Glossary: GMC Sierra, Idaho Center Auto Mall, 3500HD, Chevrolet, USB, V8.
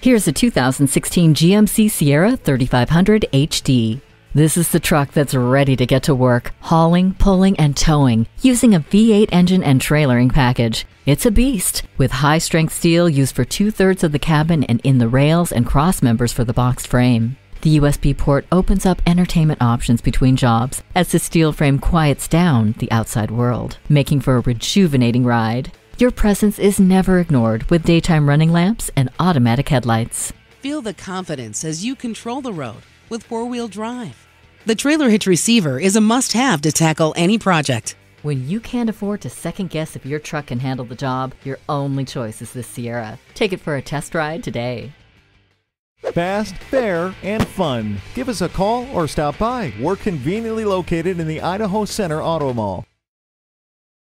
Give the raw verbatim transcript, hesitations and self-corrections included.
Here's a two thousand sixteen G M C Sierra thirty-five hundred H D. This is the truck that's ready to get to work, hauling, pulling, and towing, using a V eight engine and trailering package. It's a beast, with high-strength steel used for two-thirds of the cabin and in the rails and cross members for the boxed frame. The U S B port opens up entertainment options between jobs as the steel frame quiets down the outside world, making for a rejuvenating ride. Your presence is never ignored with daytime running lamps and automatic headlights. Feel the confidence as you control the road with four-wheel drive. The trailer hitch receiver is a must-have to tackle any project. When you can't afford to second-guess if your truck can handle the job, your only choice is this Sierra. Take it for a test ride today. Fast, fair, and fun. Give us a call or stop by. We're conveniently located in the Idaho Center Auto Mall.